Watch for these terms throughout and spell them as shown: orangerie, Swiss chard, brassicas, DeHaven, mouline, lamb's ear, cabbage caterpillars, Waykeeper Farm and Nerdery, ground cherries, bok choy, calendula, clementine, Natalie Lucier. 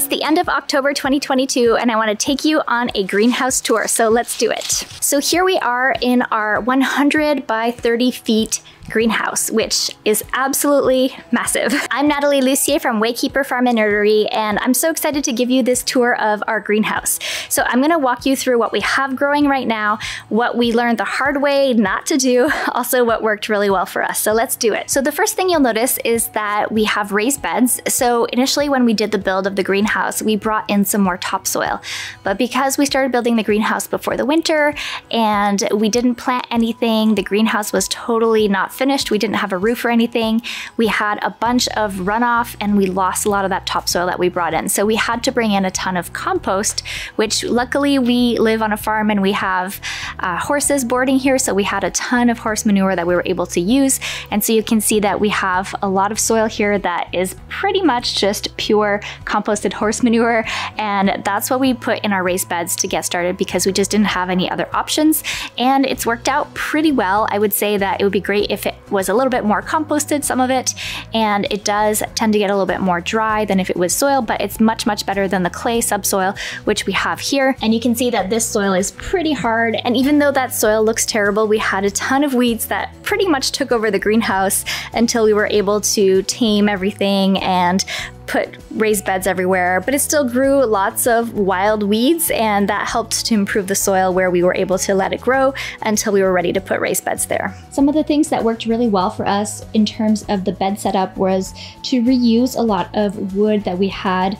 It's the end of October 2022 and I want to take you on a greenhouse tour, so let's do it. So here we are in our 100 by 30 feet greenhouse, which is absolutely massive. I'm Natalie Lucier from Waykeeper Farm and Nerdery, and I'm so excited to give you this tour of our greenhouse. So I'm gonna walk you through what we have growing right now, what we learned the hard way not to do, also what worked really well for us. So let's do it. So the first thing you'll notice is that we have raised beds. So initially when we did the build of the greenhouse, we brought in some more topsoil, but because we started building the greenhouse before the winter and we didn't plant anything, the greenhouse was totally not finished. We didn't have a roof or anything. We had a bunch of runoff and we lost a lot of that topsoil that we brought in. So we had to bring in a ton of compost, which luckily we live on a farm and we have horses boarding here. So we had a ton of horse manure that we were able to use. And so you can see that we have a lot of soil here that is pretty much just pure composted horse manure. And that's what we put in our raised beds to get started because we just didn't have any other options. And it's worked out pretty well. I would say that it would be great if it was a little bit more composted, some of it, and it does tend to get a little bit more dry than if it was soil, but it's much, much better than the clay subsoil, which we have here. And you can see that this soil is pretty hard. And even though that soil looks terrible, we had a ton of weeds that pretty much took over the greenhouse until we were able to tame everything and put raised beds everywhere, but it still grew lots of wild weeds and that helped to improve the soil where we were able to let it grow until we were ready to put raised beds there. Some of the things that worked really well for us in terms of the bed setup was to reuse a lot of wood that we had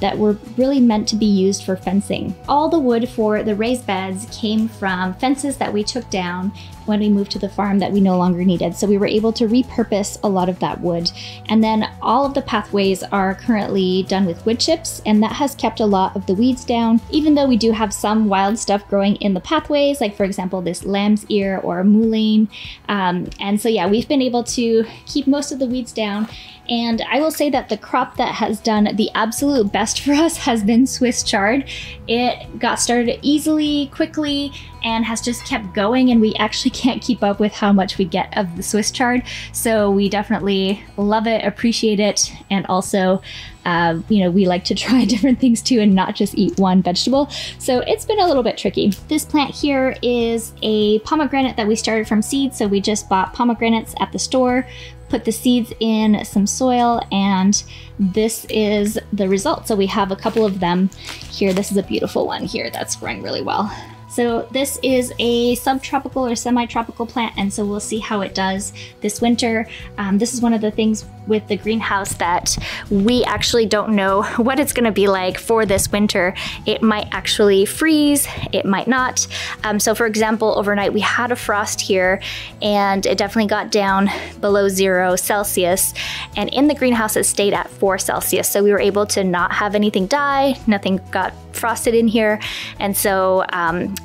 that were really meant to be used for fencing. All the wood for the raised beds came from fences that we took down when we moved to the farm that we no longer needed. So we were able to repurpose a lot of that wood. And then all of the pathways are currently done with wood chips, and that has kept a lot of the weeds down. Even though we do have some wild stuff growing in the pathways, like for example, this lamb's ear or mouline. And so yeah, we've been able to keep most of the weeds down. And I will say that the crop that has done the absolute best for us has been Swiss chard. It got started easily, quickly, and has just kept going, and we actually can't keep up with how much we get of the Swiss chard. So we definitely love it, appreciate it, and also you know, we like to try different things too and not just eat one vegetable. So it's been a little bit tricky. This plant here is a pomegranate that we started from seed. So we just bought pomegranates at the store, put the seeds in some soil, and this is the result. So we have a couple of them here. This is a beautiful one here that's growing really well. So this is a subtropical or semi-tropical plant, and so we'll see how it does this winter. This is one of the things with the greenhouse that we actually don't know what it's gonna be like for this winter. It might actually freeze, it might not. So for example, overnight we had a frost here and it definitely got down below 0°C, and in the greenhouse it stayed at 4°C. So we were able to not have anything die, nothing got frosted in here. And so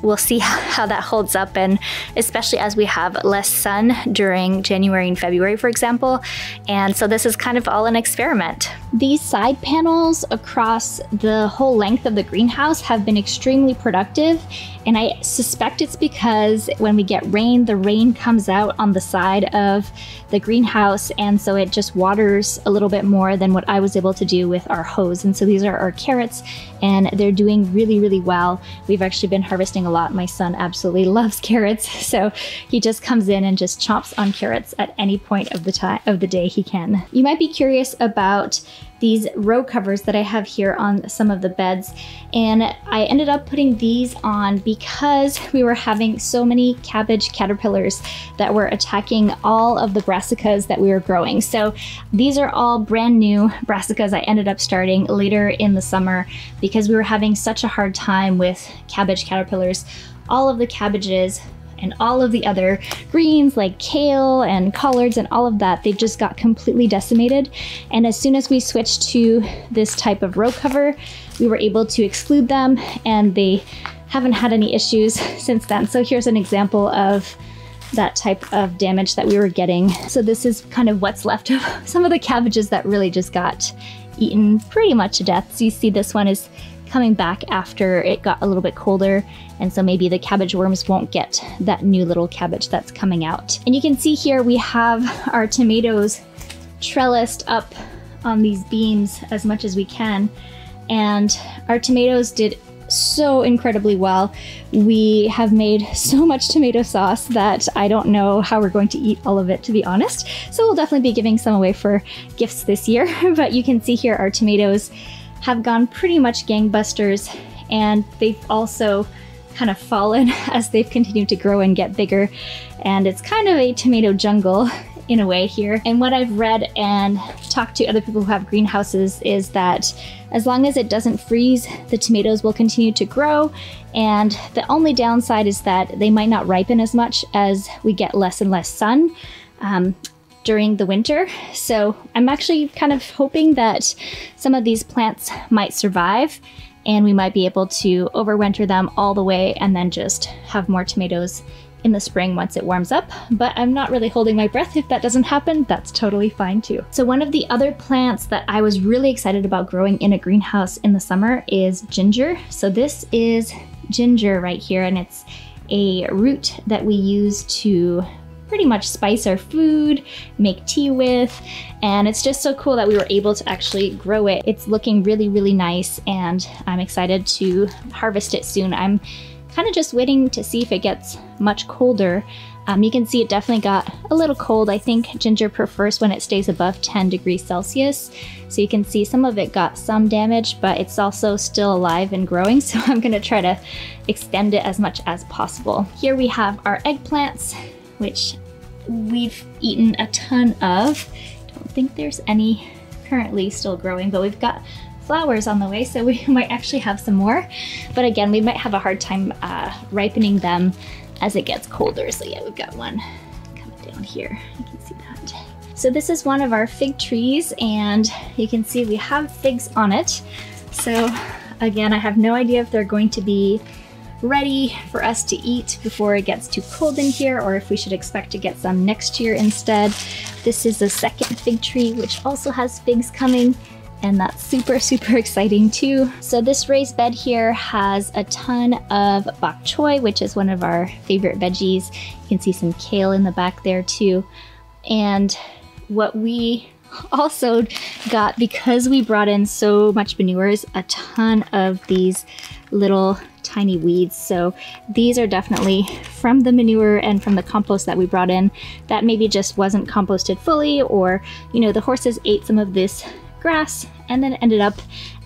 we'll see how that holds up, and especially as we have less sun during January and February, for example. And so this is kind of all an experiment. These side panels across the whole length of the greenhouse have been extremely productive, and I suspect it's because when we get rain, the rain comes out on the side of the greenhouse, and so it just waters a little bit more than what I was able to do with our hose. And so these are our carrots, and they're doing really, really well. We've actually been harvesting a lot. My son absolutely loves carrots, so he just comes in and just chomps on carrots at any point of the time of the day he can. You might be curious about these row covers that I have here on some of the beds. And I ended up putting these on because we were having so many cabbage caterpillars that were attacking all of the brassicas that we were growing. So these are all brand new brassicas I ended up starting later in the summer because we were having such a hard time with cabbage caterpillars. All of the cabbages and all of the other greens like kale and collards and all of that, they just got completely decimated. And as soon as we switched to this type of row cover, we were able to exclude them, and they haven't had any issues since then. So here's an example of that type of damage that we were getting. So this is kind of what's left of some of the cabbages that really just got eaten pretty much to death. So you see this one is coming back after it got a little bit colder, and so maybe the cabbage worms won't get that new little cabbage that's coming out. And you can see here we have our tomatoes trellised up on these beams as much as we can, and our tomatoes did so incredibly well. We have made so much tomato sauce that I don't know how we're going to eat all of it, to be honest. So we'll definitely be giving some away for gifts this year. But you can see here our tomatoes have gone pretty much gangbusters, and they've also kind of fallen as they've continued to grow and get bigger. And it's kind of a tomato jungle in a way here. And what I've read and talked to other people who have greenhouses is that as long as it doesn't freeze, the tomatoes will continue to grow. And the only downside is that they might not ripen as much as we get less and less sun during the winter. So I'm actually kind of hoping that some of these plants might survive and we might be able to overwinter them all the way and then just have more tomatoes in the spring once it warms up, but I'm not really holding my breath. If that doesn't happen, that's totally fine too. So one of the other plants that I was really excited about growing in a greenhouse in the summer is ginger. So this is ginger right here, and it's a root that we use to pretty much spice our food, make tea with, and it's just so cool that we were able to actually grow it. It's looking really, really nice, and I'm excited to harvest it soon. I'm kind of just waiting to see if it gets much colder. You can see it definitely got a little cold. I think ginger prefers when it stays above 10 degrees Celsius. So you can see some of it got some damage, but it's also still alive and growing. So I'm gonna try to extend it as much as possible. Here we have our eggplants, which we've eaten a ton of. Don't think there's any currently still growing, but we've got flowers on the way, so we might actually have some more. But again, we might have a hard time ripening them as it gets colder. So yeah, we've got one coming down here. You can see that. So this is one of our fig trees, and you can see we have figs on it. So again, I have no idea if they're going to be ready for us to eat before it gets too cold in here, or if we should expect to get some next year instead. This is the second fig tree, which also has figs coming, and that's super, super exciting too. So this raised bed here has a ton of bok choy, which is one of our favorite veggies. You can see some kale in the back there too. And what we also got, because we brought in so much manure, is a ton of these little tiny weeds. So these are definitely from the manure and from the compost that we brought in that maybe just wasn't composted fully, or you know, the horses ate some of this grass and then ended up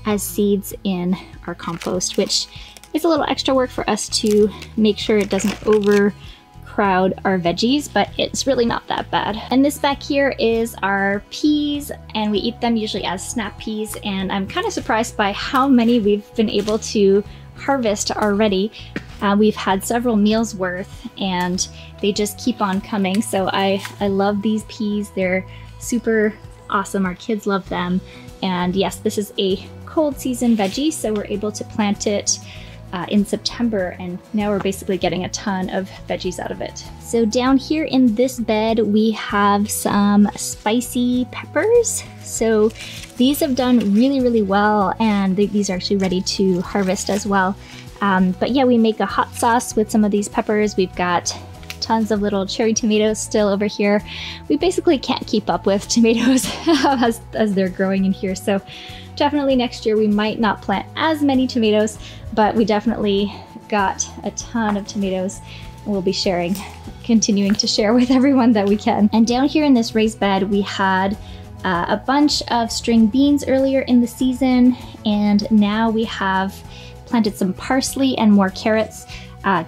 as seeds in our compost, which is a little extra work for us to make sure it doesn't overcrowd our veggies, but it's really not that bad. And this back here is our peas, and we eat them usually as snap peas, and I'm kind of surprised by how many we've been able to harvest already. We've had several meals worth, and they just keep on coming. So I love these peas. They're super awesome. Our kids love them. And yes, this is a cold season veggie, so we're able to plant it in September, and now we're basically getting a ton of veggies out of it. So down here in this bed, we have some spicy peppers. So these have done really, really well, and these are actually ready to harvest as well. But yeah, we make a hot sauce with some of these peppers. We've got tons of little cherry tomatoes still over here. We basically can't keep up with tomatoes as they're growing in here. So definitely next year we might not plant as many tomatoes, but we definitely got a ton of tomatoes, and we'll be continuing to share with everyone that we can. And down here in this raised bed, we had a bunch of string beans earlier in the season, and now we have planted some parsley and more carrots.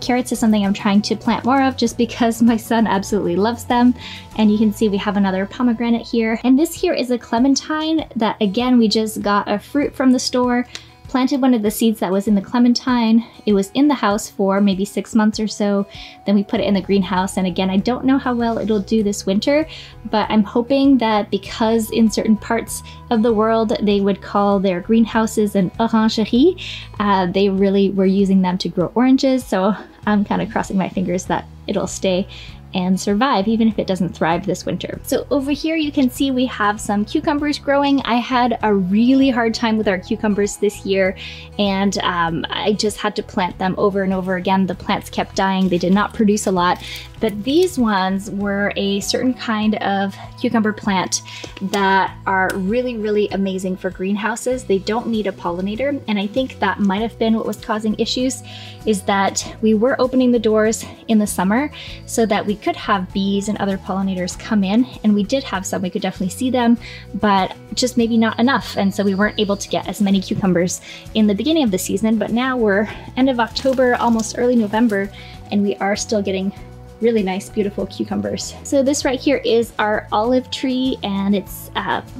Carrots is something I'm trying to plant more of just because my son absolutely loves them. And you can see we have another pomegranate here. And this here is a clementine that, again, we just got a fruit from the store, planted one of the seeds that was in the clementine. It was in the house for maybe 6 months or so. Then we put it in the greenhouse. And again, I don't know how well it'll do this winter, but I'm hoping that because in certain parts of the world, they would call their greenhouses an orangerie. They really were using them to grow oranges. So I'm kind of crossing my fingers that it'll stay and survive even if it doesn't thrive this winter. So over here you can see we have some cucumbers growing. I had a really hard time with our cucumbers this year, and I just had to plant them over and over again. The plants kept dying, they did not produce a lot, but these ones were a certain kind of cucumber plant that are really, really amazing for greenhouses. They don't need a pollinator, and I think that might have been what was causing issues, is that we were opening the doors in the summer so that we could have bees and other pollinators come in, and we did have some, we could definitely see them, but just maybe not enough, and so we weren't able to get as many cucumbers in the beginning of the season. But now we're end of October, almost early November, and we are still getting really nice, beautiful cucumbers. So this right here is our olive tree, and it's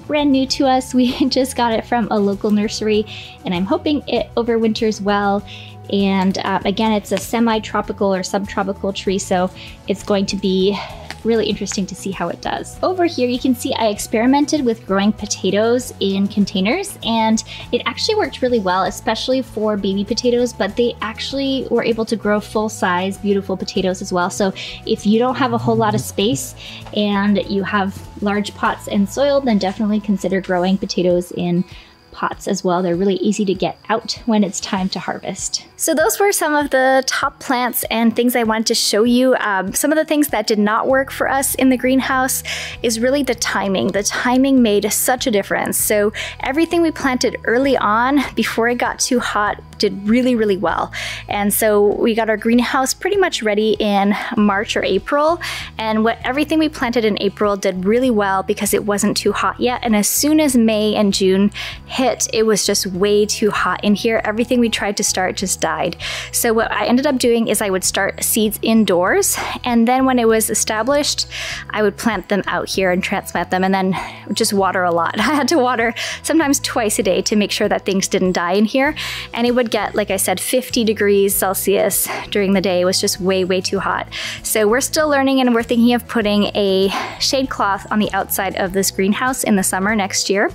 brand new to us. We just got it from a local nursery, and I'm hoping it overwinters well. And again, it's a semi-tropical or subtropical tree, so it's going to be really interesting to see how it does. Over here you can see I experimented with growing potatoes in containers, and it actually worked really well, especially for baby potatoes, but they actually were able to grow full-size beautiful potatoes as well. So if you don't have a whole lot of space and you have large pots and soil, then definitely consider growing potatoes in pots as well. They're really easy to get out when it's time to harvest. So those were some of the top plants and things I wanted to show you. Some of the things that did not work for us in the greenhouse is really the timing. The timing made such a difference. So everything we planted early on before it got too hot did really, really well. And so we got our greenhouse pretty much ready in March or April, and everything we planted in April did really well because it wasn't too hot yet. And as soon as May and June hit, it was just way too hot in here. Everything we tried to start just died. So what I ended up doing is I would start seeds indoors, and then when it was established, I would plant them out here and transplant them, and then just water a lot. I had to water sometimes twice a day to make sure that things didn't die in here. And it would get, like I said, 50 degrees Celsius during the day. It was just way, way too hot. So we're still learning, and we're thinking of putting a shade cloth on the outside of this greenhouse in the summer next year.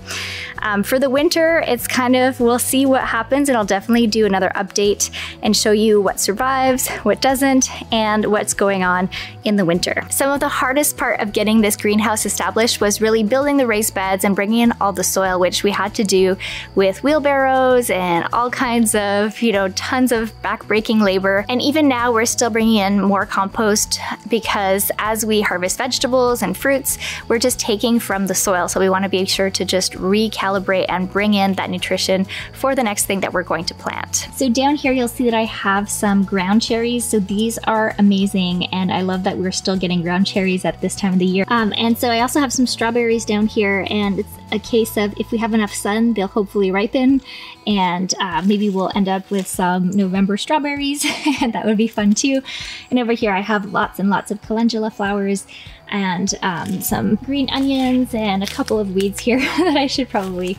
For the winter, it's kind of, we'll see what happens, and I'll definitely do another update and show you what survives, what doesn't, and what's going on in the winter. Some of the hardest part of getting this greenhouse established was really building the raised beds and bringing in all the soil, which we had to do with wheelbarrows and all kinds of, you know, tons of backbreaking labor. And even now we're still bringing in more compost, because as we harvest vegetables and fruits, we're just taking from the soil. So we want to be sure to just recalibrate and bring in that nutrition for the next thing that we're going to plant. So down here you'll see that I have some ground cherries. So these are amazing, and I love that we're still getting ground cherries at this time of the year. And so I also have some strawberries down here, and it's a case of if we have enough sun, they'll hopefully ripen, and maybe we'll end up with some November strawberries, and that would be fun too. And over here I have lots and lots of calendula flowers, and some green onions, and a couple of weeds here that I should probably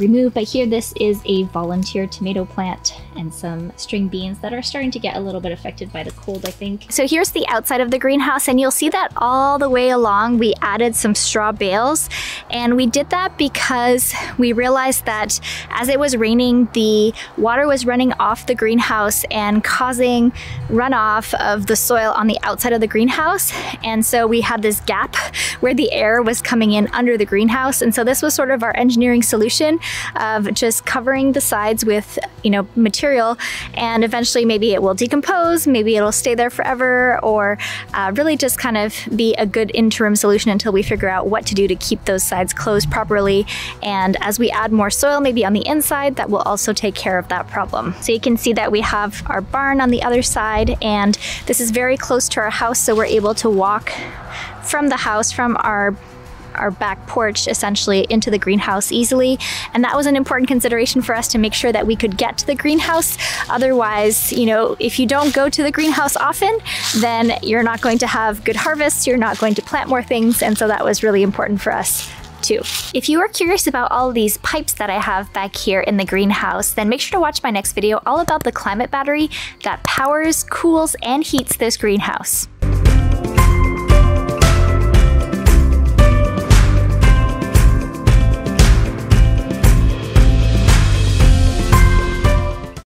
remove. But here, this is a volunteer tomato plant, and some string beans that are starting to get a little bit affected by the cold, I think. So here's the outside of the greenhouse, and you'll see that all the way along we added some straw bales, and we did that because we realized that as it was raining, the water was running off the greenhouse and causing runoff of the soil on the outside of the greenhouse, and so we had this gap where the air was coming in under the greenhouse. And so this was sort of our engineering solution of just covering the sides with, you know, material, and eventually maybe it will decompose, maybe it'll stay there forever, or really just kind of be a good interim solution until we figure out what to do to keep those sides closed properly. And as we add more soil maybe on the inside, that will also take care of that problem. So you can see that we have our barn on the other side, and this is very close to our house, so we're able to walk from the house, from our back porch essentially, into the greenhouse easily. And that was an important consideration for us, to make sure that we could get to the greenhouse. Otherwise, you know, if you don't go to the greenhouse often, then you're not going to have good harvests, you're not going to plant more things, and so that was really important for us too. If you are curious about all these pipes that I have back here in the greenhouse, then make sure to watch my next video all about the climate battery that powers, cools, and heats this greenhouse.